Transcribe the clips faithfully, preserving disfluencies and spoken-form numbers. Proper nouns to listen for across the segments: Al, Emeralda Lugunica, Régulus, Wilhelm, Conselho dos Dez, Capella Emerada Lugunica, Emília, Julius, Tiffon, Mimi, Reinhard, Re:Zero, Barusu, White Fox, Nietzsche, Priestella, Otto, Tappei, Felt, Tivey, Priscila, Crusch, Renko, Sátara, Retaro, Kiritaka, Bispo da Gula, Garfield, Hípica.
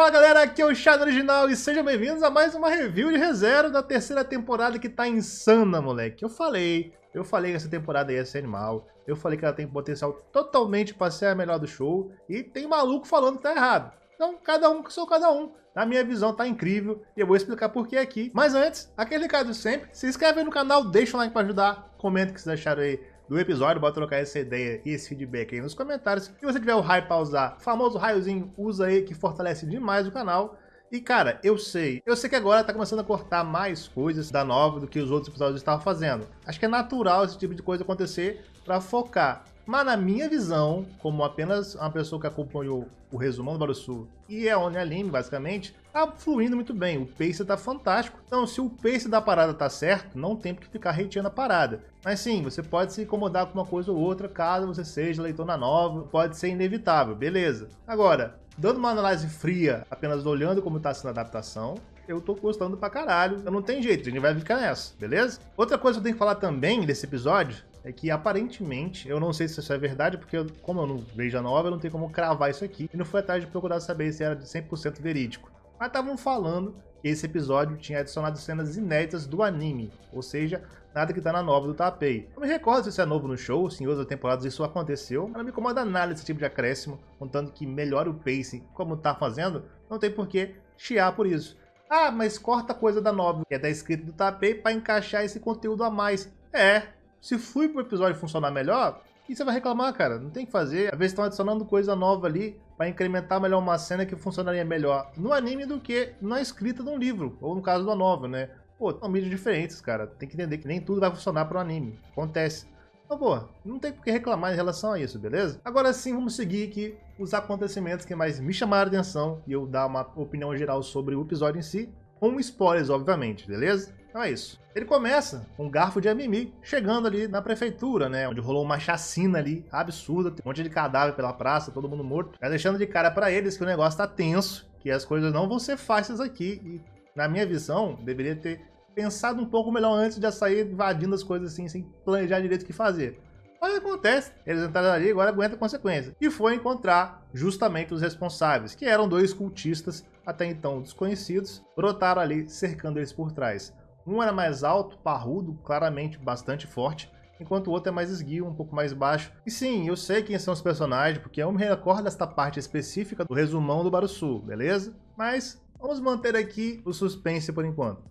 Fala galera, aqui é o Chad Original e sejam bem-vindos a mais uma review de Re:Zero da terceira temporada que tá insana, moleque. Eu falei, eu falei que essa temporada ia ser animal, eu falei que ela tem potencial totalmente pra ser a melhor do show e tem maluco falando que tá errado. Então, cada um que sou cada um. Na minha visão tá incrível e eu vou explicar por que aqui. Mas antes, aquele recado sempre, se inscreve aí no canal, deixa um like pra ajudar, comenta o que vocês acharam aí do episódio, bota trocar essa ideia e esse feedback aí nos comentários. Se você tiver o raio pra usar, o famoso raiozinho, usa aí que fortalece demais o canal. E cara, eu sei, eu sei que agora tá começando a cortar mais coisas da nova do que os outros episódios estavam fazendo. Acho que é natural esse tipo de coisa acontecer pra focar. Mas na minha visão, como apenas uma pessoa que acompanhou o resumão do Barusu e é on anime basicamente, tá fluindo muito bem, o pace tá fantástico. Então se o pace da parada tá certo, não tem porque ficar hateando a parada. Mas sim, você pode se incomodar com uma coisa ou outra, caso você seja leitora nova, pode ser inevitável, beleza. Agora, dando uma análise fria, apenas olhando como tá sendo a adaptação, eu tô gostando pra caralho, então não tem jeito, a gente vai ficar nessa, beleza? Outra coisa que eu tenho que falar também desse episódio, é que aparentemente, eu não sei se isso é verdade, porque eu, como eu não vejo a nova, eu não tenho como cravar isso aqui. E não fui atrás de procurar saber se era de cem por cento verídico. Mas estavam falando que esse episódio tinha adicionado cenas inéditas do anime, ou seja, nada que tá na nova do Tappei. Não me recordo se isso é novo no show, se em outras temporadas isso aconteceu, mas não me incomoda nada esse tipo de acréscimo, contando que melhora o pacing como tá fazendo, não tem por que chiar por isso. Ah, mas corta coisa da nova, que é da escrita do Tappei, pra encaixar esse conteúdo a mais. É... Se flui pro episódio funcionar melhor, e você vai reclamar, cara? Não tem o que fazer. Às vezes estão adicionando coisa nova ali para incrementar melhor uma cena que funcionaria melhor no anime do que na escrita de um livro, ou no caso da nova, né? Pô, são mídias diferentes, cara. Tem que entender que nem tudo vai funcionar pro anime. Acontece. Então, pô, não tem por que reclamar em relação a isso, beleza? Agora sim, vamos seguir aqui os acontecimentos que mais me chamaram a atenção e eu dar uma opinião geral sobre o episódio em si, com spoilers, obviamente, beleza? Então é isso. Ele começa com Garfield e a Mimi chegando ali na prefeitura, né? Onde rolou uma chacina ali, absurda. Tem um monte de cadáver pela praça, todo mundo morto. Já deixando de cara pra eles que o negócio tá tenso, que as coisas não vão ser fáceis aqui. E, na minha visão, deveria ter pensado um pouco melhor antes de sair invadindo as coisas assim, sem planejar direito o que fazer. Mas acontece, eles entraram ali e agora aguenta a consequência. E foi encontrar justamente os responsáveis, que eram dois cultistas, até então desconhecidos, brotaram ali, cercando eles por trás. Um era mais alto, parrudo, claramente bastante forte, enquanto o outro é mais esguio, um pouco mais baixo. E sim, eu sei quem são os personagens, porque eu me recordo desta parte específica do resumão do Barusu, beleza? Mas vamos manter aqui o suspense por enquanto.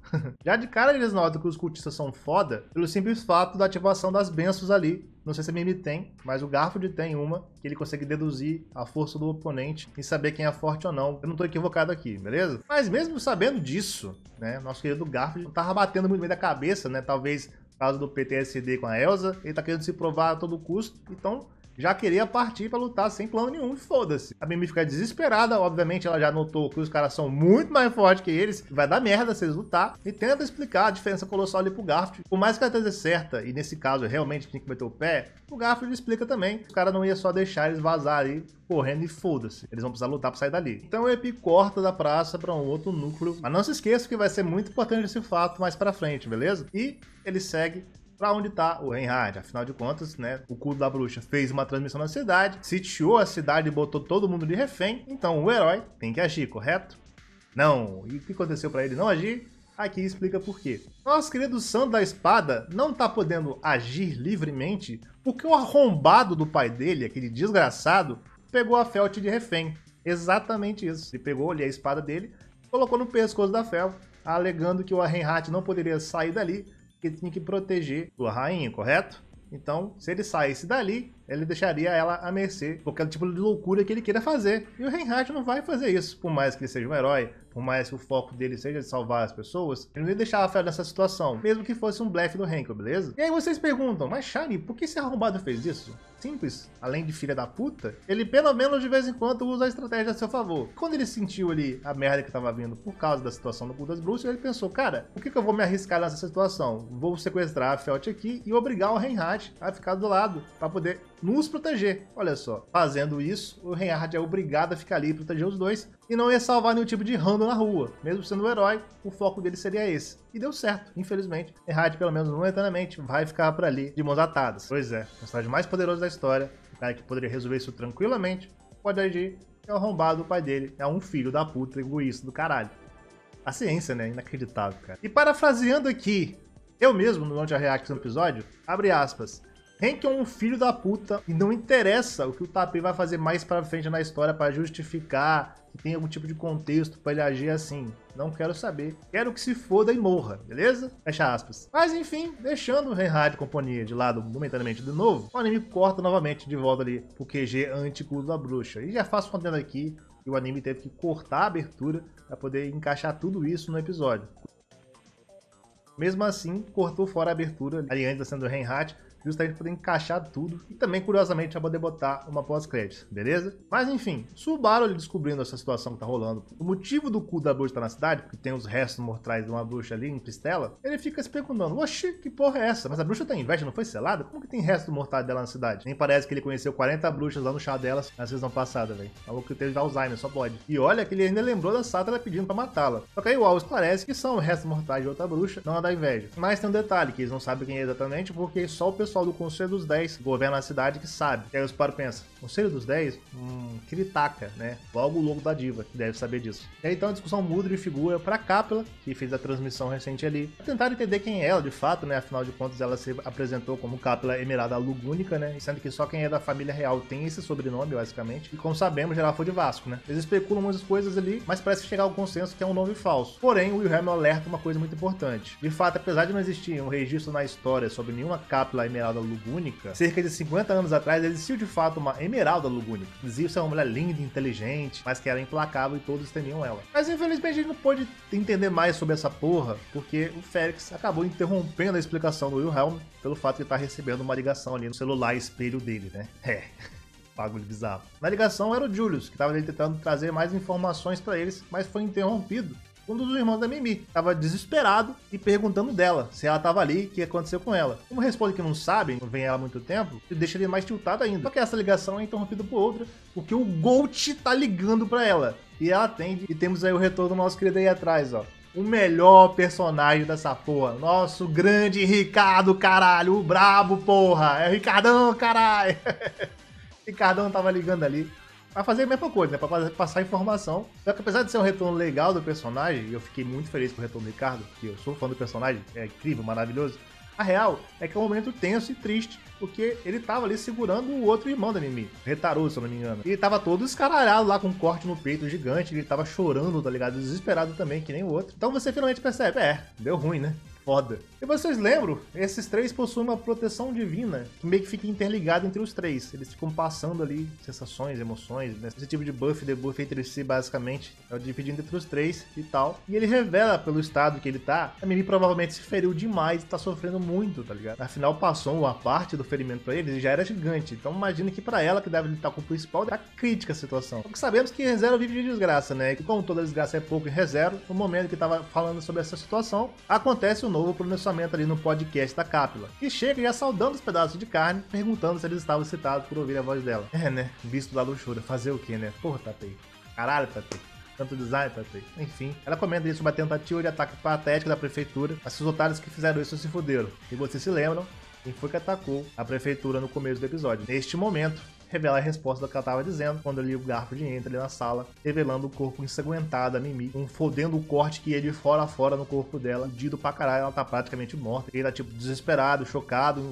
Já de cara eles notam que os cultistas são foda pelo simples fato da ativação das bênçãos ali. Não sei se a Mimi tem, mas o Garfield tem uma, que ele consegue deduzir a força do oponente e saber quem é forte ou não. Eu não tô equivocado aqui, beleza? Mas mesmo sabendo disso, né, nosso querido Garfield não tava batendo muito bem da cabeça, né? Talvez por causa do P T S D com a Elsa, ele tá querendo se provar a todo custo, então já queria partir pra lutar sem plano nenhum, foda-se. A Mimi fica desesperada, obviamente ela já notou que os caras são muito mais fortes que eles, vai dar merda se eles lutar, e tenta explicar a diferença colossal ali pro Garfield. Por mais que ela esteja certa, e nesse caso realmente tinha que meter o pé, o Garfield explica também, o cara não ia só deixar eles vazar ali, correndo e foda-se. Eles vão precisar lutar pra sair dali. Então o Epi corta da praça pra um outro núcleo, mas não se esqueça que vai ser muito importante esse fato mais pra frente, beleza? E ele segue pra onde tá o Reinhard, afinal de contas, né, o culto da bruxa fez uma transmissão na cidade, sitiou a cidade e botou todo mundo de refém, então o herói tem que agir, correto? Não, e o que aconteceu pra ele não agir? Aqui explica por quê. Nosso querido santo da espada não tá podendo agir livremente porque o arrombado do pai dele, aquele desgraçado, pegou a Felt de refém, exatamente isso, ele pegou ali a espada dele, colocou no pescoço da Felt, alegando que o Reinhard não poderia sair dali, que tinha que proteger sua rainha, correto? Então, se ele saísse dali, ele deixaria ela à mercê de qualquer tipo de loucura que ele queira fazer. E o Reinhard não vai fazer isso. Por mais que ele seja um herói, por mais que o foco dele seja de salvar as pessoas, ele não ia deixar a Felt nessa situação, mesmo que fosse um blefe do Renko, beleza? E aí vocês perguntam, mas Shani, por que esse arrombado fez isso? Simples, além de filha da puta, ele pelo menos de vez em quando usa a estratégia a seu favor. Quando ele sentiu ali a merda que tava vindo por causa da situação do culto das bruxas, ele pensou, cara, por que que eu vou me arriscar nessa situação? Vou sequestrar a Felt aqui e obrigar o Reinhard a ficar do lado, pra poder nos proteger. Olha só, fazendo isso, o Reinhard é obrigado a ficar ali e proteger os dois, e não ia salvar nenhum tipo de rando na rua. Mesmo sendo um herói, o foco dele seria esse. E deu certo, infelizmente. Reinhard, pelo menos momentaneamente, vai ficar por ali de mãos atadas. Pois é, o personagem mais poderoso da história, o cara que poderia resolver isso tranquilamente, pode agir é o arrombado do pai dele. É um filho da puta, egoísta do caralho. A ciência, né? Inacreditável, cara. E parafraseando aqui, eu mesmo, no Onde a React no episódio, abre aspas. Renko é um filho da puta e não interessa o que o Tappei vai fazer mais pra frente na história pra justificar que tem algum tipo de contexto pra ele agir assim. Não quero saber. Quero que se foda e morra, beleza? Fecha aspas. Mas enfim, deixando o Reinhard e companhia de lado momentaneamente de novo, o anime corta novamente de volta ali pro Q G anti-culto da bruxa. E já faço contendo aqui que o anime teve que cortar a abertura pra poder encaixar tudo isso no episódio. Mesmo assim, cortou fora a abertura ali antes da cena do Reinhard, justamente para poder encaixar tudo e também, curiosamente, já poder botar uma pós-crédito, beleza? Mas enfim, Subaru ali descobrindo essa situação que tá rolando, o motivo do cu da bruxa estar na cidade, porque tem os restos mortais de uma bruxa ali em Priestella, ele fica se perguntando, oxi, que porra é essa? Mas a bruxa tem inveja, não foi selada? Como que tem resto mortal dela na cidade? Nem parece que ele conheceu quarenta bruxas lá no chá delas na sessão passada, velho. Falou que teve Alzheimer, só pode. E olha que ele ainda lembrou da Sátara pedindo pra matá-la. Só que aí o Al esclarece que são restos mortais de outra bruxa, não a da inveja. Mas tem um detalhe, que eles não sabem quem é exatamente, porque só o pessoal pessoal do Conselho dos Dez, governa a cidade, que sabe. E aí os paros pensam, Conselho dos Dez? Hum, Kiritaka, né? Logo o louco da diva, que deve saber disso. E aí então a discussão muda de figura pra Capella, que fez a transmissão recente ali, pra tentar entender quem é ela de fato, né? Afinal de contas, ela se apresentou como Capella Emerada Lugunica, né? Sendo que só quem é da família real tem esse sobrenome, basicamente. E como sabemos, geral foi de Vasco, né? Eles especulam umas coisas ali, mas parece chegar ao consenso que é um nome falso. Porém, o Wilhelm alerta uma coisa muito importante. De fato, apesar de não existir um registro na história sobre nenhuma Capella Emerada Emeralda Lugunica, cerca de cinquenta anos atrás existiu de fato uma Emeralda Lugunica. Dizia que era uma mulher linda, inteligente, mas que era implacável e todos temiam ela. Mas infelizmente a gente não pôde entender mais sobre essa porra, porque o Félix acabou interrompendo a explicação do Wilhelm pelo fato de estar recebendo uma ligação ali no celular espelho dele, né? É. Bagulho bizarro. Na ligação era o Julius, que estava ali tentando trazer mais informações para eles, mas foi interrompido. Um dos irmãos da Mimi estava desesperado e perguntando dela se ela estava ali, o que aconteceu com ela. Como responde que não sabem, não vem ela há muito tempo, e deixa ele mais tiltado ainda. Só que essa ligação é interrompida por outra, porque o Gold tá ligando para ela. E ela atende, e temos aí o retorno do nosso querido aí atrás, ó. O melhor personagem dessa porra. Nosso grande Ricardo, caralho. O brabo, porra. É o Ricardão, caralho. Ricardão tava ligando ali. Pra fazer a mesma coisa, né? Pra passar informação. Só que apesar de ser um retorno legal do personagem, e eu fiquei muito feliz com o retorno do Ricardo, porque eu sou fã do personagem, é incrível, maravilhoso. A real é que é um momento tenso e triste, porque ele tava ali segurando o outro irmão da Mimi, Retaro, se eu não me engano. E ele tava todo escaralhado lá, com um corte no peito gigante, ele tava chorando, tá ligado? Desesperado também, que nem o outro. Então você finalmente percebe, é, deu ruim, né? Foda. E vocês lembram? Esses três possuem uma proteção divina que meio que fica interligada entre os três. Eles ficam passando ali sensações, emoções, né? Esse tipo de buff e debuff entre si, basicamente. É o dividindo entre os três e tal. E ele revela pelo estado que ele tá. A Mimi provavelmente se feriu demais e tá sofrendo muito, tá ligado? Afinal, passou uma parte do ferimento pra eles e já era gigante. Então imagina que pra ela, que deve estar com o principal, tá crítica a situação. Porque sabemos que Re:Zero vive de desgraça, né? E como toda desgraça é pouco em Re:Zero, no momento que tava falando sobre essa situação, acontece o novo novo pronunciamento ali no podcast da Capella, que chega já saudando os pedaços de carne, perguntando se eles estavam excitados por ouvir a voz dela. É, né? Bispo da luxúria. Fazer o que, né? Porra, Tappei. Caralho, Tappei. Tanto design, Tappei. Enfim, ela comenta ali sobre a tentativa de ataque patético da prefeitura. Esses otários que fizeram isso se fuderam. E vocês se lembram quem foi que atacou a prefeitura no começo do episódio. Neste momento, revela a resposta do que ela estava dizendo, quando ali o Garfield entra ali na sala, revelando o corpo ensanguentado da Mimi, um fodendo o corte que ia de fora a fora no corpo dela, fudido pra caralho, ela tá praticamente morta. Ele tá, tipo, desesperado, chocado,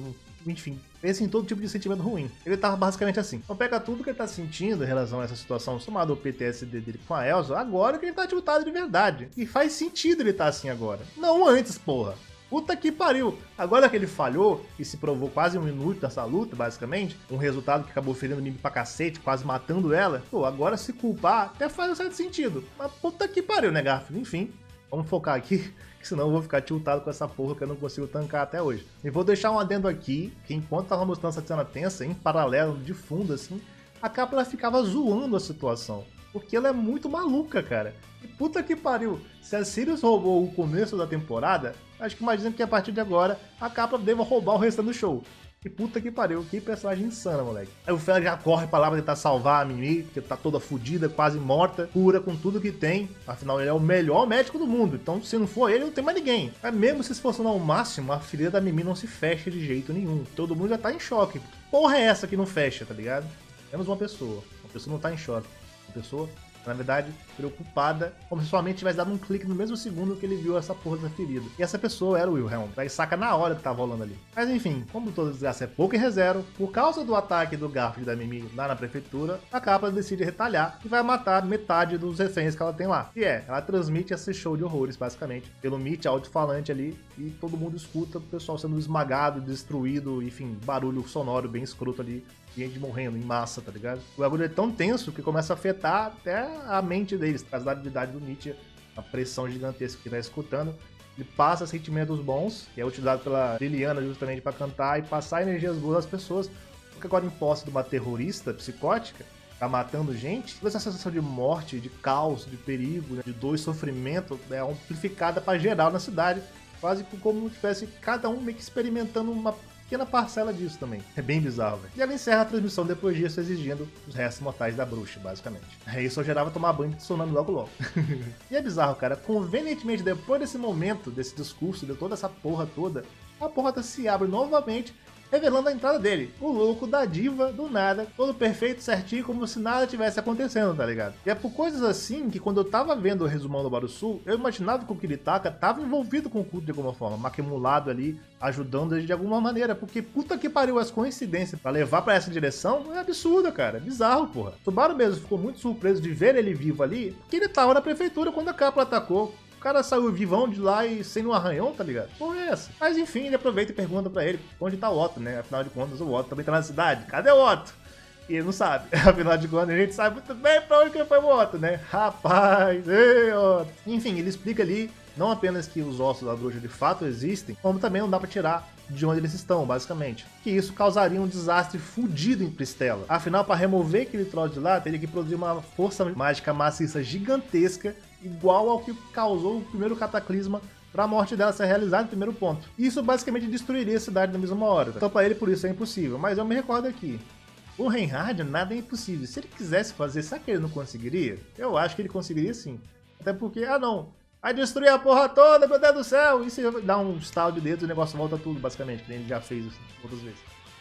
enfim, pensa em todo tipo de sentimento ruim. Ele tava basicamente assim. Então pega tudo que ele tá sentindo em relação a essa situação, somado ao P T S D dele com a Elsa, agora que ele tá tiltado de verdade. E faz sentido ele tá assim agora. Não antes, porra. Puta que pariu! Agora que ele falhou e se provou quase um minuto nessa luta, basicamente, um resultado que acabou ferindo Mimi pra cacete, quase matando ela, pô, agora se culpar até faz um certo sentido. Mas puta que pariu, né, Garfield? Enfim, vamos focar aqui, que senão eu vou ficar tiltado com essa porra que eu não consigo tancar até hoje. E vou deixar um adendo aqui, que enquanto tava mostrando essa cena tensa, em paralelo, de fundo, assim, a Capella ficava zoando a situação. Porque ela é muito maluca, cara. E puta que pariu, se a Sirius roubou o começo da temporada, acho que imagina que a partir de agora a Capella deva roubar o restante do show. E puta que pariu, que personagem insana, moleque. Aí o Félix já corre pra lá pra tentar salvar a Mimi, que tá toda fodida, quase morta, cura com tudo que tem. Afinal, ele é o melhor médico do mundo, então se não for ele, não tem mais ninguém. Mas mesmo se esforçando ao máximo, a ferida da Mimi não se fecha de jeito nenhum. Todo mundo já tá em choque. Que porra é essa que não fecha, tá ligado? Temos uma pessoa, a pessoa não tá em choque. a pessoa, na verdade, preocupada, como se sua mente tivesse dado um clique no mesmo segundo que ele viu essa porra da ferida. E essa pessoa era o Wilhelm, daí saca na hora que tava rolando ali. Mas enfim, como toda desgraça é pouco e Re:Zero, por causa do ataque do Garfield da Mimi lá na prefeitura, a Capella decide retalhar e vai matar metade dos reféns que ela tem lá. E é, ela transmite esse show de horrores, basicamente, pelo Meet alto-falante ali, e todo mundo escuta o pessoal sendo esmagado, destruído, enfim, barulho sonoro bem escroto ali, gente morrendo em massa, tá ligado? O bagulho é tão tenso que começa a afetar até a mente deles, por causa da habilidade do Nietzsche, a pressão gigantesca que tá escutando. Ele passa sentimentos bons, que é utilizado pela Liliana justamente para cantar e passar energias boas às pessoas, porque agora em posse de uma terrorista psicótica, tá matando gente, toda essa sensação de morte, de caos, de perigo, né, de dor e sofrimento é amplificada para geral na cidade, quase como tivesse cada um meio que experimentando uma pequena parcela disso também. É bem bizarro, velho. E ela encerra a transmissão depois disso, exigindo os restos mortais da bruxa, basicamente. Aí só gerava tomar banho de tsunami logo logo. E é bizarro, cara. Convenientemente, depois desse momento, desse discurso, de toda essa porra toda, a porta se abre novamente, revelando a entrada dele. O louco da diva, do nada, todo perfeito, certinho, como se nada tivesse acontecendo, tá ligado? E é por coisas assim que quando eu tava vendo o resumão do Barusu, eu imaginava que o Kiritaka tava envolvido com o culto de alguma forma, maquemulado ali, ajudando ele de alguma maneira, porque puta que pariu, as coincidências pra levar pra essa direção é absurda, cara, é bizarro, porra. Subaru mesmo ficou muito surpreso de ver ele vivo ali, que ele tava na prefeitura quando a Capella atacou. O cara saiu vivão de lá e sem um arranhão, tá ligado? Porra é essa? Mas enfim, ele aproveita e pergunta pra ele onde tá o Otto, né? Afinal de contas, o Otto também tá na cidade. Cadê o Otto? E ele não sabe. Afinal de contas, a gente sabe muito bem pra onde que foi o Otto, né? Rapaz, ei, Otto. Enfim, ele explica ali não apenas que os ossos da bruxa de fato existem, como também não dá pra tirar de onde eles estão, basicamente. Que isso causaria um desastre fudido em Priestella. Afinal, pra remover aquele troço de lá, teria que produzir uma força mágica maciça gigantesca, igual ao que causou o primeiro cataclisma para a morte dela ser realizada no primeiro ponto. Isso basicamente destruiria a cidade na mesma hora. Então para ele por isso é impossível, mas eu me recordo aqui. O Reinhard nada é impossível. Se ele quisesse fazer, será que ele não conseguiria? Eu acho que ele conseguiria sim. Até porque, ah não, vai destruir a porra toda, meu Deus do céu! E se dá um estalo de dedo e o negócio volta tudo, basicamente, que ele já fez assim, outras vezes.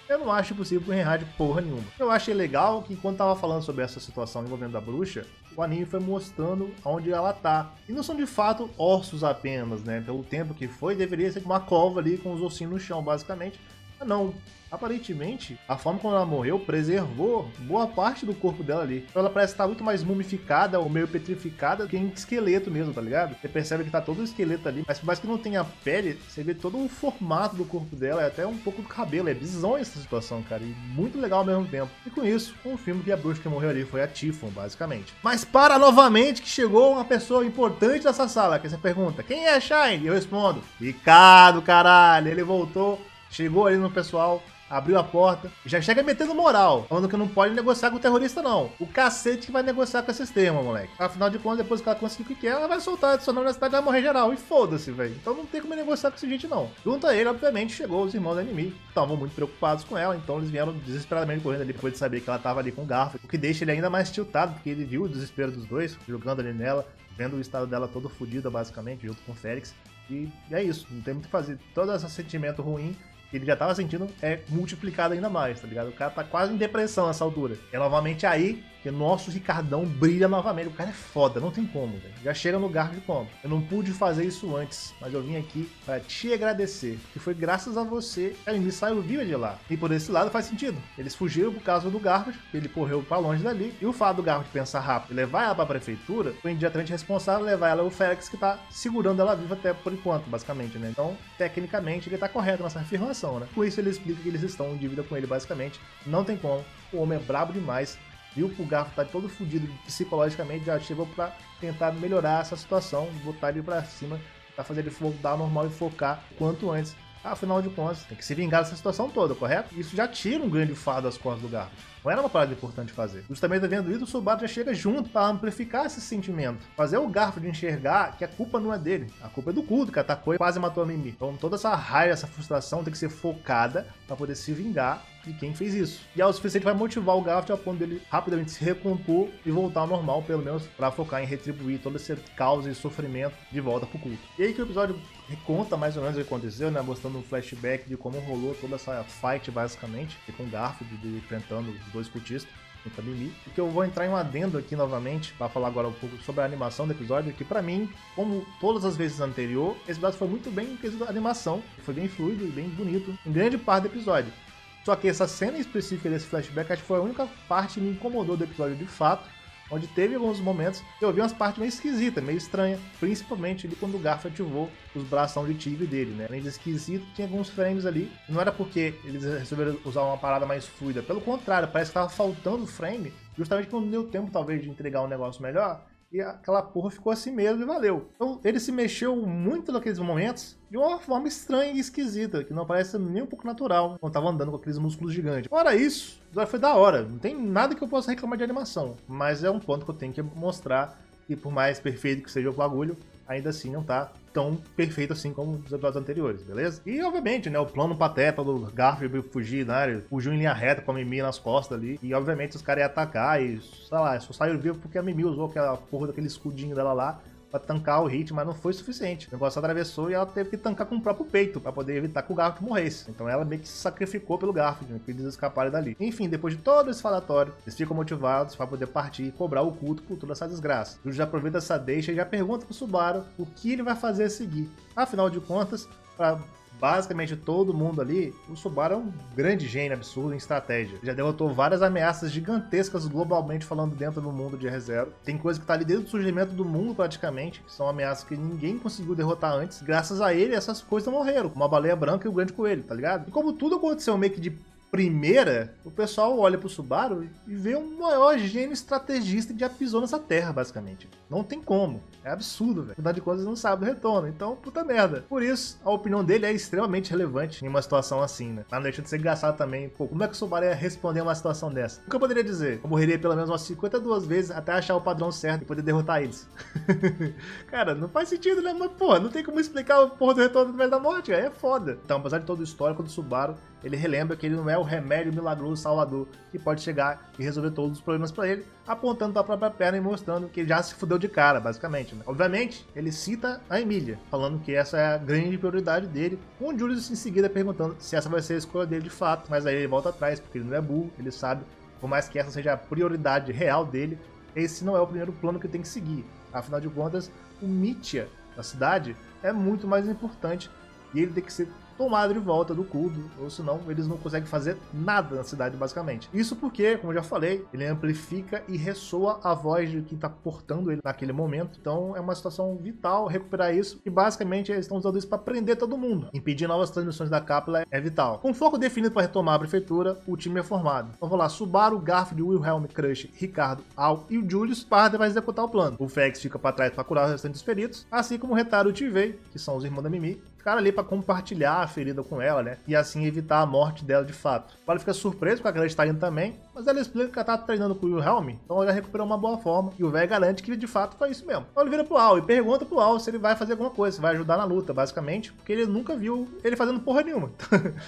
Eu não acho possível pro Reinhard porra nenhuma. Eu achei legal que enquanto tava falando sobre essa situação envolvendo a bruxa, o anime foi mostrando onde ela tá. E não são de fato ossos apenas, né? Pelo tempo que foi, deveria ser uma cova ali com os ossinhos no chão, basicamente. Mas não. Aparentemente, a forma como ela morreu preservou boa parte do corpo dela ali. Então ela parece estar muito mais mumificada ou meio petrificada que em esqueleto mesmo, tá ligado? Você percebe que tá todo o esqueleto ali, mas por mais que não tenha pele, você vê todo o formato do corpo dela, até um pouco do cabelo. É bizonha essa situação, cara, e muito legal ao mesmo tempo. E com isso, um filme que a bruxa que morreu ali foi a Tiffon, basicamente. Mas para novamente que chegou uma pessoa importante dessa sala, que você pergunta, quem é Shine? E eu respondo, Ricardo, caralho, ele voltou, chegou ali no pessoal, abriu a porta, já chega metendo moral, falando que não pode negociar com o terrorista não. O cacete que vai negociar com esses termos, moleque. Afinal de contas, depois que ela conseguir o que quer, ela vai soltar adicional na cidade, vai morrer geral. E foda-se, velho. Então não tem como negociar com esse gente não. Junto a ele, obviamente, chegou os irmãos da Mimi, que estavam muito preocupados com ela, então eles vieram desesperadamente correndo ali depois de saber que ela tava ali com o Garfield, o que deixa ele ainda mais tiltado, porque ele viu o desespero dos dois, jogando ali nela, vendo o estado dela todo fodida, basicamente, junto com o Félix. E é isso, não tem muito o que fazer. Todo esse sentimento ruim ele já tava sentindo é multiplicado ainda mais, tá ligado? O cara tá quase em depressão nessa altura. É novamente aí que nosso Ricardão brilha novamente. O cara é foda, não tem como, velho. Já chega no lugar de como. Eu não pude fazer isso antes, mas eu vim aqui pra te agradecer, porque foi graças a você que a Mimi saiu viva de lá. E por esse lado faz sentido. Eles fugiram por causa do Garfield, ele correu pra longe dali, e o fato do Garfield pensar rápido e levar ela pra prefeitura, foi imediatamente responsável levar ela ao Félix, que tá segurando ela viva até por enquanto, basicamente, né? Então, tecnicamente, ele tá correto nessa afirmação. Né? Com isso ele explica que eles estão em dívida com ele basicamente, não tem como, o homem é brabo demais, viu que o Garfo tá todo fudido psicologicamente, já chegou pra tentar melhorar essa situação, botar ele pra cima, pra fazer ele voltar ao normal e focar quanto antes, afinal de contas, tem que se vingar dessa situação toda, correto? Isso já tira um grande fardo das costas do Garfo, não era uma parada importante fazer. Justamente havendo isso, o Subaru já chega junto pra amplificar esse sentimento, fazer o Garfo de enxergar que a culpa não é dele, a culpa é do culto que atacou e quase matou a Mimi. Então toda essa raiva, essa frustração tem que ser focada pra poder se vingar de quem fez isso. E ao suficiente vai motivar o Garfo a ponto dele rapidamente se recompor e voltar ao normal, pelo menos pra focar em retribuir todo esse causa e sofrimento de volta pro culto. E aí que o episódio conta mais ou menos o que aconteceu, né, mostrando um flashback de como rolou toda essa fight basicamente, e com o Garfo de, de, enfrentando os dois cultistas, contra a Mimi. E que eu vou entrar em um adendo aqui novamente, para falar agora um pouco sobre a animação do episódio, que pra mim, como todas as vezes anterior, esse episódio foi muito bem em quesito da animação, foi bem fluido e bem bonito, em grande parte do episódio. Só que essa cena específica desse flashback, acho que foi a única parte que me incomodou do episódio de fato, onde teve alguns momentos que eu vi umas partes meio esquisitas, meio estranhas, principalmente ali quando o Garfield ativou os braços de Tivey dele, né? Além de esquisito, tinha alguns frames ali, não era porque eles resolveram usar uma parada mais fluida, pelo contrário, parece que estava faltando frame, justamente quando deu tempo talvez de entregar um negócio melhor, e aquela porra ficou assim mesmo e valeu. Então ele se mexeu muito naqueles momentos de uma forma estranha e esquisita, que não parece nem um pouco natural, quando tava andando com aqueles músculos gigantes. Fora isso, foi da hora, não tem nada que eu possa reclamar de animação, mas é um ponto que eu tenho que mostrar, que por mais perfeito que seja o bagulho, ainda assim não tá tão perfeito assim como os episódios anteriores, beleza? E obviamente, né, o plano pateta do Garfield fugir na área, fugiu em linha reta com a Mimi nas costas ali, e obviamente os caras iam atacar e, sei lá, só saíram vivo porque a Mimi usou aquela porra daquele escudinho dela lá pra tancar o hit, mas não foi suficiente. O negócio atravessou e ela teve que tancar com o próprio peito pra poder evitar que o Garfield morresse. Então ela meio que se sacrificou pelo Garfield, né, pra eles escaparem dali. Enfim, depois de todo esse falatório, eles ficam motivados pra poder partir e cobrar o culto por toda essa desgraça. Ele já aproveita essa deixa e já pergunta pro Subaru o que ele vai fazer a seguir. Afinal de contas, pra basicamente todo mundo ali, o Subaru é um grande gênio absurdo em estratégia. Já derrotou várias ameaças gigantescas globalmente falando dentro do mundo de Re:Zero. Tem coisa que tá ali desde o surgimento do mundo praticamente, que são ameaças que ninguém conseguiu derrotar antes. Graças a ele, essas coisas morreram, como a baleia branca e o grande coelho, tá ligado? E como tudo aconteceu meio que de primeira, o pessoal olha pro Subaru e vê um maior gênio estrategista que já pisou nessa terra, basicamente. Não tem como. É absurdo, velho. Afinal de contas, não sabe do retorno. Então, puta merda. Por isso, a opinião dele é extremamente relevante em uma situação assim, né? Mas não deixa de ser engraçado também. Pô, como é que o Subaru ia responder a uma situação dessa? O que eu poderia dizer? Eu morreria pelo menos umas cinquenta e duas vezes até achar o padrão certo e poder derrotar eles. Cara, não faz sentido, né? Mas, pô, não tem como explicar o porra do retorno através da morte, cara. É foda. Então, apesar de todo o histórico do Subaru, ele relembra que ele não é o remédio milagroso salvador que pode chegar e resolver todos os problemas pra ele, apontando pra própria perna e mostrando que ele já se fudeu de cara, basicamente. Né? Obviamente, ele cita a Emília, falando que essa é a grande prioridade dele, com o Julius em seguida perguntando se essa vai ser a escolha dele de fato, mas aí ele volta atrás, porque ele não é burro, ele sabe, por mais que essa seja a prioridade real dele, esse não é o primeiro plano que tem que seguir. Afinal de contas, o Mítia da cidade é muito mais importante e ele tem que ser tomado de volta do culto, ou senão eles não conseguem fazer nada na cidade, basicamente. Isso porque, como eu já falei, ele amplifica e ressoa a voz de quem tá portando ele naquele momento, então é uma situação vital recuperar isso, e basicamente eles estão usando isso pra prender todo mundo. Impedir novas transmissões da cápsula é vital. Com foco definido pra retomar a prefeitura, o time é formado. Então vamos lá, Subaru, Garfield, Wilhelm, Crusch, Ricardo, Al e o Julius partem pra executar o plano. O Félix fica pra trás pra curar os restantes feridos, assim como o Retaro e o Tivey, que são os irmãos da Mimi, ficaram ali pra compartilhar a ferida com ela, né? E assim evitar a morte dela de fato. Ela fica surpreso com a Crusch tá indo também, mas ela explica que ela tá treinando com o Wilhelm, então ela recuperou uma boa forma, e o velho garante que ele de fato foi isso mesmo. Então ele vira pro Al e pergunta pro Al se ele vai fazer alguma coisa, se vai ajudar na luta, basicamente, porque ele nunca viu ele fazendo porra nenhuma.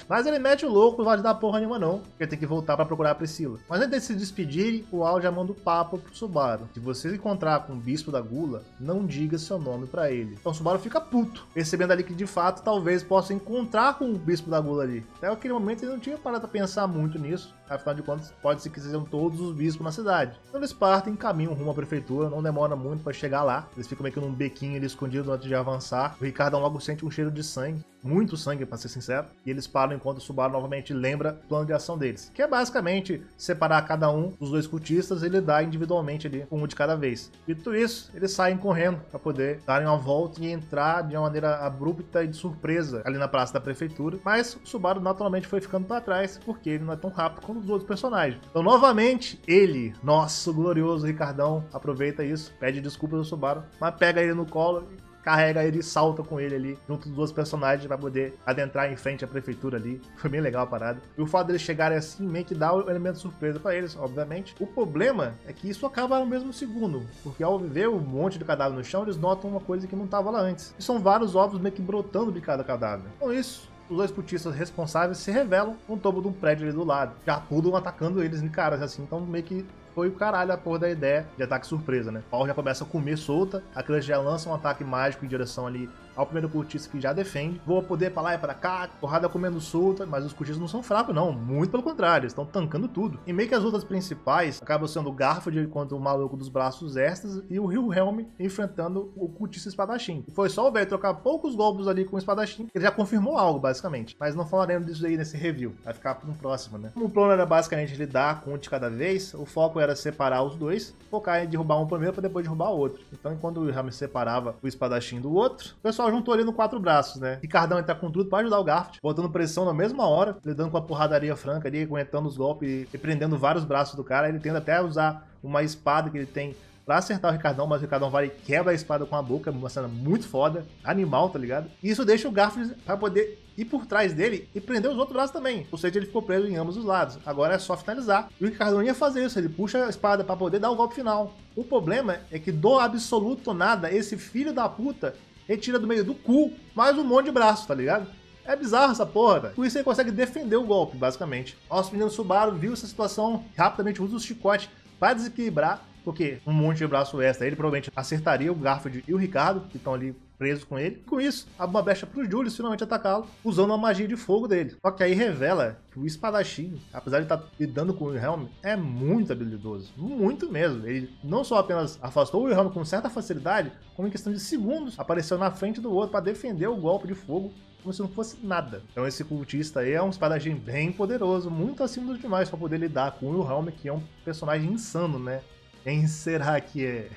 Mas ele mete o louco, não vai ajudar porra nenhuma não, porque ele tem que voltar pra procurar a Priscila. Mas antes de se despedirem, o Al já manda o papo pro Subaru. Se você se encontrar com o Bispo da Gula, não diga seu nome pra ele. Então o Subaru fica puto, percebendo ali que de fato talvez possa encontrar com o Bispo da Gula ali. Até aquele momento ele não tinha parado a pensar muito nisso, afinal de contas pode-se que sejam todos os bispos na cidade. Então eles partem, caminham rumo à prefeitura, não demora muito para chegar lá, eles ficam meio que num bequinho ali escondido antes de avançar. O Ricardo logo sente um cheiro de sangue, muito sangue para ser sincero, e eles param enquanto o Subaru novamente lembra o plano de ação deles, que é basicamente separar cada um dos dois cultistas e lidar individualmente ali, um de cada vez. Dito isso, eles saem correndo para poder darem uma volta e entrar de uma maneira abrupta e de surpresa ali na praça da prefeitura, mas o Subaru naturalmente foi ficando para trás, porque ele não é tão rápido como os outros personagens. Então novamente, ele, nosso glorioso Ricardão, aproveita isso, pede desculpas ao Subaru, mas pega ele no colo e carrega ele e salta com ele ali, junto dos dois personagens, pra poder adentrar em frente à prefeitura ali. Foi bem legal a parada. E o fato deles chegarem assim, meio que dá um elemento de surpresa pra eles, obviamente. O problema é que isso acaba no mesmo segundo, porque ao ver um monte de cadáver no chão, eles notam uma coisa que não tava lá antes. E são vários ovos meio que brotando de cada cadáver. Com isso, os dois cultistas responsáveis se revelam no topo de um prédio ali do lado. Já pulam atacando eles de caras assim, então meio que Foi o caralho a porra da ideia de ataque surpresa, né? Paul já começa a comer solta, a Crush já lança um ataque mágico em direção ali ao primeiro cortiço que já defende. Vou poder pra lá e pra cá, porrada comendo solta, mas os cortiços não são fracos não, muito pelo contrário, eles estão tancando tudo. E meio que as lutas principais acabam sendo o Garfield contra o maluco dos braços extras e o Wilhelm enfrentando o cortiço espadachim. E foi só o velho trocar poucos golpes ali com o espadachim, ele já confirmou algo basicamente, mas não falaremos disso aí nesse review, vai ficar para um próximo, né? Como o plano era basicamente lidar com um de cada vez, o foco era separar os dois, focar em derrubar um primeiro para depois derrubar o outro. Então enquanto o Wilhelm separava o espadachim do outro, o pessoal juntou ali no quatro braços, né? Ricardão entra com tudo para ajudar o Garfield, botando pressão na mesma hora, lidando com a porradaria franca ali, aguentando os golpes e prendendo vários braços do cara. Ele tenta até usar uma espada que ele tem pra acertar o Ricardão, mas o Ricardão vai e quebra a espada com a boca, uma cena muito foda, animal, tá ligado? E isso deixa o Garfield pra poder ir por trás dele e prender os outros braços também. Ou seja, ele ficou preso em ambos os lados. Agora é só finalizar. E o Ricardão ia fazer isso, ele puxa a espada pra poder dar o golpe final. O problema é que do absoluto nada, esse filho da puta retira do meio do cu mais um monte de braço, tá ligado? É bizarro essa porra, velho. Com isso ele consegue defender o golpe, basicamente. Nosso menino Subaru viu essa situação, rapidamente usa o chicote pra desequilibrar, porque um monte de braço extra, ele provavelmente acertaria o Garfield e o Ricardo, que estão ali presos com ele. Com isso, abre uma brecha pro Julius finalmente atacá-lo, usando a magia de fogo dele. Só que aí revela que o espadachim, apesar de estar lidando com o Wilhelm, é muito habilidoso. Muito mesmo. Ele não só apenas afastou o Wilhelm com certa facilidade, como em questão de segundos, apareceu na frente do outro para defender o golpe de fogo, como se não fosse nada. Então esse cultista aí é um espadachim bem poderoso, muito acima dos demais, para poder lidar com o Wilhelm, que é um personagem insano, né? Quem será que é?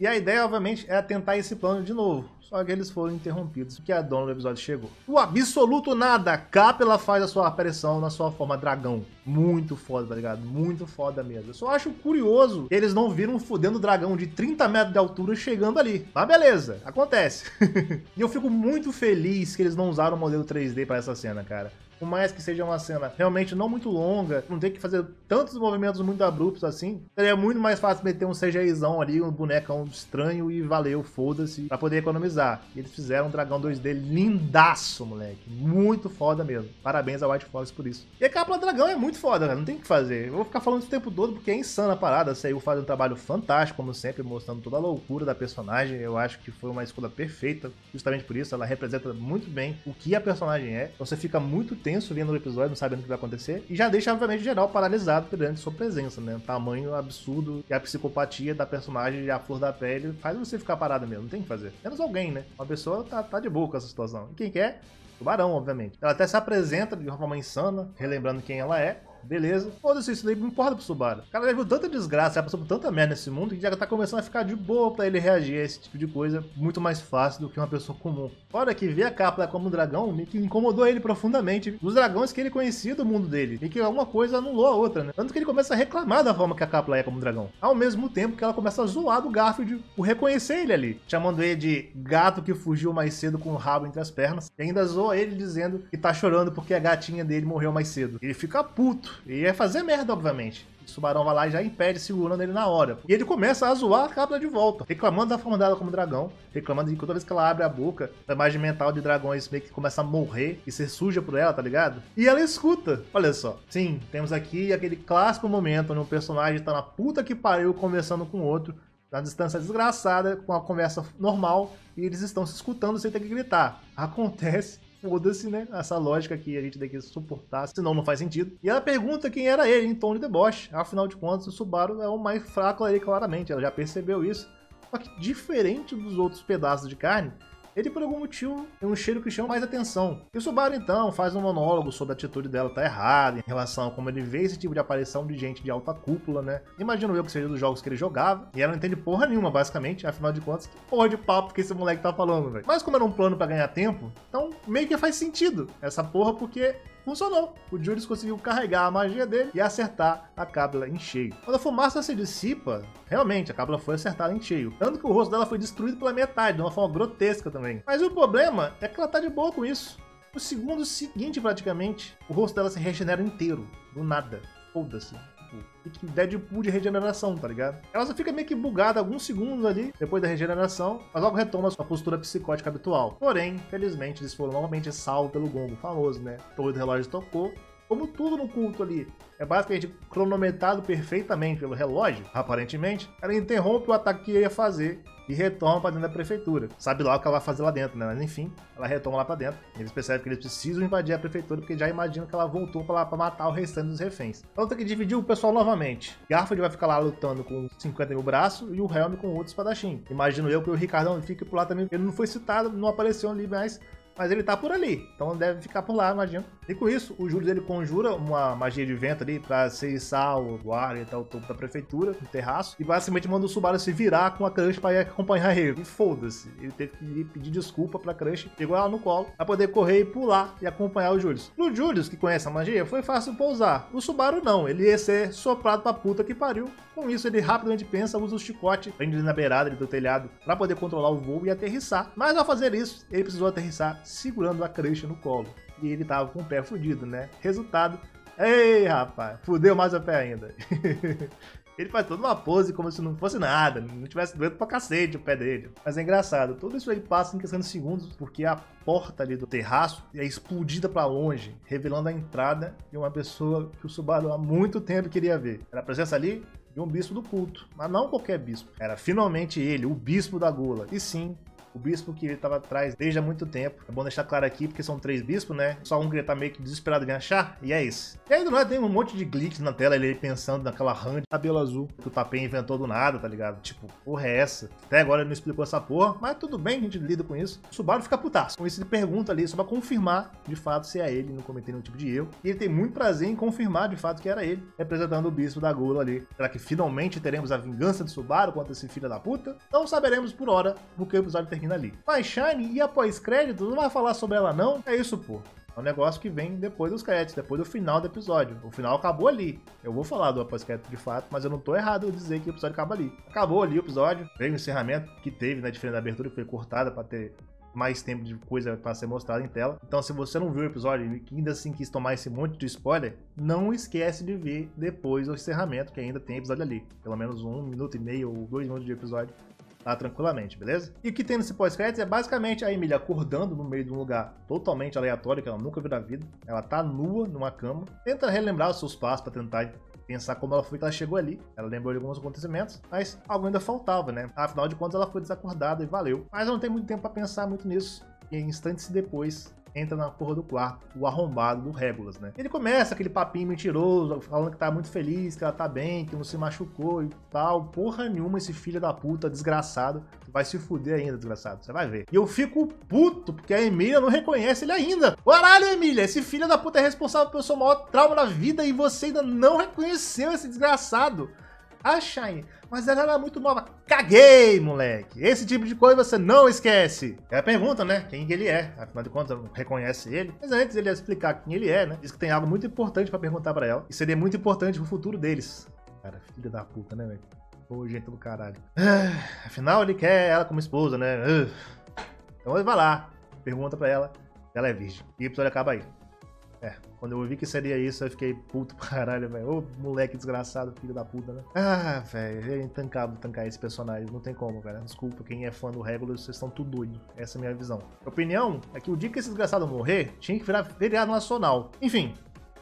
E a ideia, obviamente, era tentar esse plano de novo. Só que eles foram interrompidos, porque a dona do episódio chegou. O absoluto nada! Capella faz a sua aparição na sua forma dragão. Muito foda, tá ligado? Muito foda mesmo. Eu só acho curioso que eles não viram um fudendo dragão de trinta metros de altura chegando ali. Mas beleza, acontece. E eu fico muito feliz que eles não usaram o modelo três D para essa cena, cara. Por mais que seja uma cena realmente não muito longa, não tem que fazer tantos movimentos muito abruptos assim, seria muito mais fácil meter um CGIzão ali, um bonecão estranho e valeu, foda-se, pra poder economizar. E eles fizeram um dragão dois D lindaço, moleque. Muito foda mesmo. Parabéns a White Fox por isso. E a Capella Dragão é muito foda, cara. Não tem o que fazer. Eu vou ficar falando isso o tempo todo porque é insana a parada. A Seiyu faz um trabalho fantástico, como sempre, mostrando toda a loucura da personagem. Eu acho que foi uma escolha perfeita, justamente por isso. Ela representa muito bem o que a personagem é. Você fica muito tempo tenso vendo o episódio, não sabendo o que vai acontecer, e já deixa, obviamente, geral paralisado perante sua presença, né? O tamanho absurdo e a psicopatia da personagem e a flor da pele faz você ficar parado mesmo, não tem o que fazer. Menos alguém, né? Uma pessoa tá, tá de boa com essa situação. E quem quer? Tubarão, obviamente. Ela até se apresenta de uma forma insana, relembrando quem ela é. Beleza. Foda-se isso daí, não importa pro Subaru. O cara já viu tanta desgraça, já passou por tanta merda nesse mundo que já tá começando a ficar de boa pra ele reagir a esse tipo de coisa muito mais fácil do que uma pessoa comum. Fora que ver a Capella como um dragão meio que incomodou ele profundamente. Os dragões que ele conhecia do mundo dele. E que alguma coisa anulou a outra, né? Tanto que ele começa a reclamar da forma que a Capella é como um dragão. Ao mesmo tempo que ela começa a zoar do Garfield por reconhecer ele ali. Chamando ele de gato que fugiu mais cedo com o rabo entre as pernas. E ainda zoa ele dizendo que tá chorando porque a gatinha dele morreu mais cedo. Ele fica puto. E é fazer merda, obviamente. O Subarão vai lá e já impede, segurando ele na hora. E ele começa a zoar a Capella de volta, reclamando da forma dela como dragão, reclamando de que toda vez que ela abre a boca, a imagem mental de dragões meio que começa a morrer e ser suja por ela, tá ligado? E ela escuta. Olha só. Sim, temos aqui aquele clássico momento onde um personagem tá na puta que pariu conversando com o outro, na distância desgraçada, com uma conversa normal, e eles estão se escutando sem ter que gritar. Acontece. Foda-se, né? Essa lógica que a gente tem que suportar, senão não faz sentido. E ela pergunta quem era ele, em tom de deboche. Afinal de contas, o Subaru é o mais fraco ali, claramente. Ela já percebeu isso. Só que, diferente dos outros pedaços de carne, ele, por algum motivo, tem um cheiro que chama mais atenção. E o Subaru, então, faz um monólogo sobre a atitude dela tá errada, em relação a como ele vê esse tipo de aparição de gente de alta cúpula, né? Imagino eu que seja dos jogos que ele jogava, e ela não entende porra nenhuma, basicamente. Afinal de contas, que porra de papo que esse moleque tá falando, velho. Mas como era um plano pra ganhar tempo, então meio que faz sentido essa porra, porque funcionou. O Julius conseguiu carregar a magia dele e acertar a Capella em cheio. Quando a fumaça se dissipa, realmente, a Capella foi acertada em cheio. Tanto que o rosto dela foi destruído pela metade, de uma forma grotesca também. Mas o problema é que ela tá de boa com isso. No segundo seguinte, praticamente, o rosto dela se regenera inteiro. Do nada. Foda-se. Tipo, Deadpool de regeneração, tá ligado? Ela só fica meio que bugada alguns segundos ali, depois da regeneração, mas logo retoma a sua postura psicótica habitual. Porém, felizmente, eles foram novamente salvos pelo gongo famoso, né? Todo o relógio tocou como tudo no culto ali é basicamente cronometrado perfeitamente pelo relógio, aparentemente, ela interrompe o ataque que ia fazer e retoma pra dentro da prefeitura. Sabe lá o que ela vai fazer lá dentro, né? Mas enfim, ela retoma lá pra dentro. Eles percebem que eles precisam invadir a prefeitura, porque já imaginam que ela voltou pra lá pra matar o restante dos reféns. Então tem que dividir o pessoal novamente. Garfield vai ficar lá lutando com cinquenta mil braços e o Helm com outro espadachim. Imagino eu que o Ricardão fique por lá também. Ele não foi citado, não apareceu ali, mas... Mas ele tá por ali, então deve ficar por lá, imagino. E com isso, o Julius ele conjura uma magia de vento ali pra cessar o guarda e tal, o topo da prefeitura, no terraço. E basicamente manda o Subaru se virar com a Crusch pra ir acompanhar ele. E foda-se, ele teve que pedir desculpa pra Crusch, pegou ela no colo, pra poder correr e pular e acompanhar o Julius. No Julius, que conhece a magia, foi fácil pousar. O Subaru não, ele ia ser soprado pra puta que pariu. Com isso, ele rapidamente pensa, usa o chicote, prende ele na beirada do telhado pra poder controlar o voo e aterrissar. Mas ao fazer isso, ele precisou aterrissar segurando a Crusch no colo. E ele tava com o pé fudido, né? Resultado... Ei, rapaz! Fudeu mais o pé ainda. Ele faz toda uma pose como se não fosse nada, não tivesse doendo pra cacete o pé dele. Mas é engraçado, tudo isso aí passa em questão de segundos, porque a porta ali do terraço é explodida pra longe, revelando a entrada de uma pessoa que o Subaru há muito tempo queria ver. Era a presença ali de um bispo do culto, mas não qualquer bispo. Era finalmente ele, o Bispo da Gula. E sim... O bispo que ele estava atrás desde há muito tempo. É bom deixar claro aqui, porque são três bispos, né? Só um que ele tá meio que desesperado de achar, e é isso. E aí do lado tem um monte de glitch na tela, ele pensando naquela rã de cabelo azul que o Tappei inventou do nada, tá ligado? Tipo, porra é essa? Até agora ele não explicou essa porra, mas tudo bem, a gente lida com isso. O Subaru fica putaço. Com isso ele pergunta ali, só pra confirmar de fato se é ele, não cometer nenhum tipo de erro. E ele tem muito prazer em confirmar de fato que era ele, representando o Bispo da Gula ali. Será que finalmente teremos a vingança do Subaru contra esse filho da puta? Não saberemos por hora, porque o episódio termina ali. Mas Shine e após créditos, não vai falar sobre ela não? É isso, pô. É um negócio que vem depois dos créditos, depois do final do episódio. O final acabou ali. Eu vou falar do após-crédito de fato, mas eu não tô errado em dizer que o episódio acaba ali. Acabou ali o episódio, veio o encerramento que teve, né, diferente da abertura que foi cortada pra ter mais tempo de coisa para ser mostrada em tela. Então, se você não viu o episódio e ainda assim quis tomar esse monte de spoiler, não esquece de ver depois do encerramento, que ainda tem episódio ali. Pelo menos um minuto e meio ou dois minutos de episódio. Tá, tranquilamente, beleza? E o que tem nesse pós-crédito é basicamente a Emília acordando no meio de um lugar totalmente aleatório que ela nunca viu na vida. Ela tá nua numa cama, tenta relembrar os seus passos pra tentar pensar como ela foi que ela chegou ali. Ela lembrou de alguns acontecimentos, mas algo ainda faltava, né? Afinal de contas, ela foi desacordada e valeu. Mas ela não tem muito tempo pra pensar muito nisso. E instantes depois... entra na porra do quarto, o arrombado do Régulus, né? Ele começa aquele papinho mentiroso, falando que tá muito feliz, que ela tá bem, que não se machucou e tal. Porra nenhuma esse filho da puta, desgraçado. Vai se fuder ainda, desgraçado, você vai ver. E eu fico puto, porque a Emília não reconhece ele ainda. Caralho, Emília, esse filho da puta é responsável pelo seu maior trauma na vida e você ainda não reconheceu esse desgraçado. A Shine, mas ela era muito nova. Caguei, moleque. Esse tipo de coisa você não esquece. É a pergunta, né? Quem ele é? Afinal de contas, não reconhece ele. Mas antes ele ia explicar quem ele é, né? Diz que tem algo muito importante pra perguntar pra ela. E seria muito importante pro futuro deles. Cara, filha da puta, né, velho? Ô, gente do caralho. Ah, afinal, ele quer ela como esposa, né? Ah. Então ele vai lá. Pergunta pra ela. Ela é virgem. E o episódio acaba aí. É, quando eu ouvi que seria isso, eu fiquei puto pra caralho, velho. Ô, moleque desgraçado, filho da puta, né? Ah, velho, é intancável tancar esse personagem. Não tem como, velho. Desculpa, quem é fã do Régulus, vocês estão tudo doido. Essa é a minha visão. Minha opinião é que o dia que esse desgraçado morrer, tinha que virar feriado nacional. Enfim,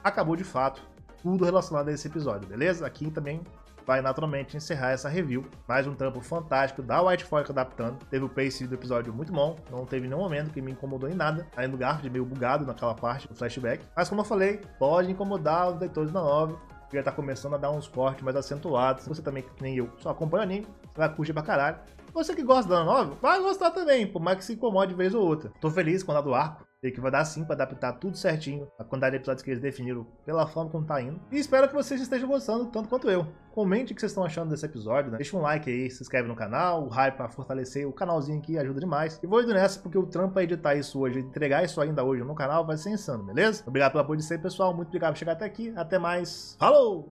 acabou de fato tudo relacionado a esse episódio, beleza? Aqui também... vai naturalmente encerrar essa review. Mais um trampo fantástico da White Fox adaptando. Teve o pace do episódio muito bom. Não teve nenhum momento que me incomodou em nada. Além do Garfield meio bugado naquela parte do flashback. Mas como eu falei, pode incomodar os leitores da novel. Já tá começando a dar uns cortes mais acentuados. Você também, que nem eu, só acompanha o anime. Você vai curtir pra caralho. Você que gosta da novel, vai gostar também. Por mais que se incomode de vez ou outra. Tô feliz com a do arco. Que vai dar sim pra adaptar tudo certinho a quantidade de episódios que eles definiram pela forma como tá indo. E espero que vocês estejam gostando tanto quanto eu. Comente o que vocês estão achando desse episódio, né? Deixa um like aí, se inscreve no canal, o hype pra fortalecer o canalzinho aqui ajuda demais. E vou indo nessa porque o trampo é editar isso hoje, entregar isso ainda hoje no canal vai ser insano, beleza? Obrigado pelo apoio de sempre, pessoal. Muito obrigado por chegar até aqui. Até mais. Falou!